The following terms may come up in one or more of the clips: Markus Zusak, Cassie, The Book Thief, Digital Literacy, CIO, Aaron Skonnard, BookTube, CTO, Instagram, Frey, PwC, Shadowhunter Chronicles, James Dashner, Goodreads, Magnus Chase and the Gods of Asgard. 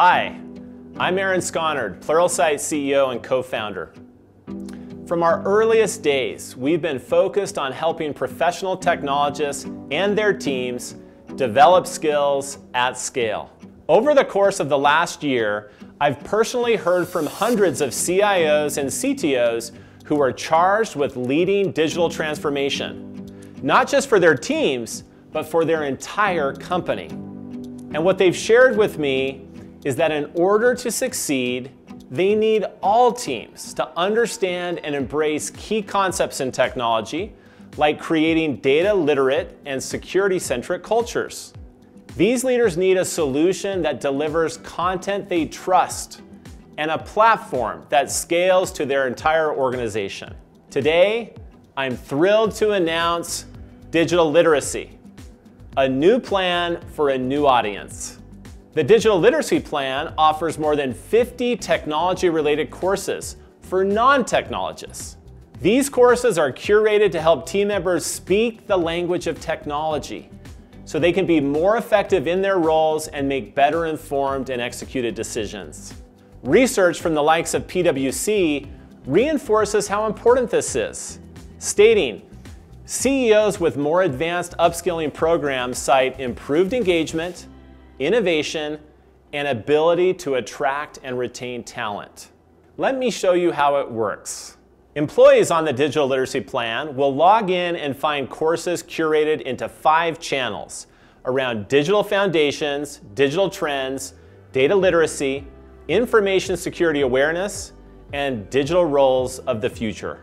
Hi, I'm Aaron Skonnard, Pluralsight CEO and co-founder. From our earliest days, we've been focused on helping professional technologists and their teams develop skills at scale. Over the course of the last year, I've personally heard from hundreds of CIOs and CTOs who are charged with leading digital transformation, not just for their teams, but for their entire company. And what they've shared with me is that in order to succeed, they need all teams to understand and embrace key concepts in technology, like creating data-literate and security-centric cultures. These leaders need a solution that delivers content they trust and a platform that scales to their entire organization. Today, I'm thrilled to announce Digital Literacy, a new plan for a new audience. The Digital Literacy Plan offers more than 50 technology-related courses for non-technologists. These courses are curated to help team members speak the language of technology so they can be more effective in their roles and make better informed and executed decisions. Research from the likes of PwC reinforces how important this is, stating, CEOs with more advanced upskilling programs cite improved engagement, innovation, and ability to attract and retain talent. Let me show you how it works. Employees on the Digital Literacy Plan will log in and find courses curated into 5 channels around digital foundations, digital trends, data literacy, information security awareness, and digital roles of the future.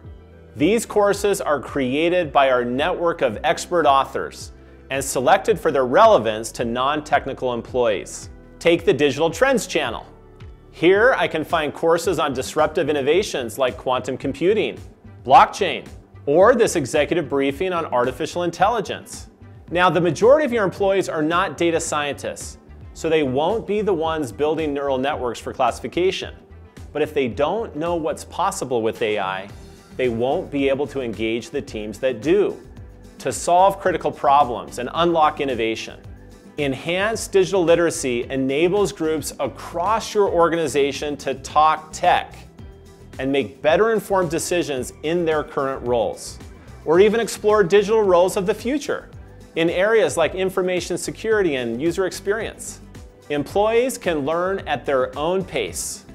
These courses are created by our network of expert authors and selected for their relevance to non-technical employees. Take the Digital Trends channel. Here I can find courses on disruptive innovations like quantum computing, blockchain, or this executive briefing on artificial intelligence. Now, the majority of your employees are not data scientists, so they won't be the ones building neural networks for classification. But if they don't know what's possible with AI, they won't be able to engage the teams that do, to solve critical problems and unlock innovation. Enhanced digital literacy enables groups across your organization to talk tech and make better informed decisions in their current roles, or even explore digital roles of the future in areas like information security and user experience. Employees can learn at their own pace,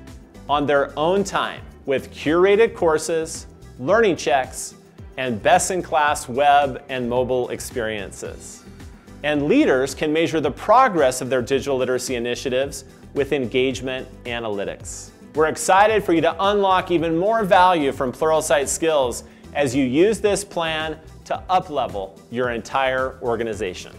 on their own time, with curated courses, learning checks, and best-in-class web and mobile experiences. And leaders can measure the progress of their digital literacy initiatives with engagement analytics. We're excited for you to unlock even more value from Pluralsight skills as you use this plan to uplevel your entire organization.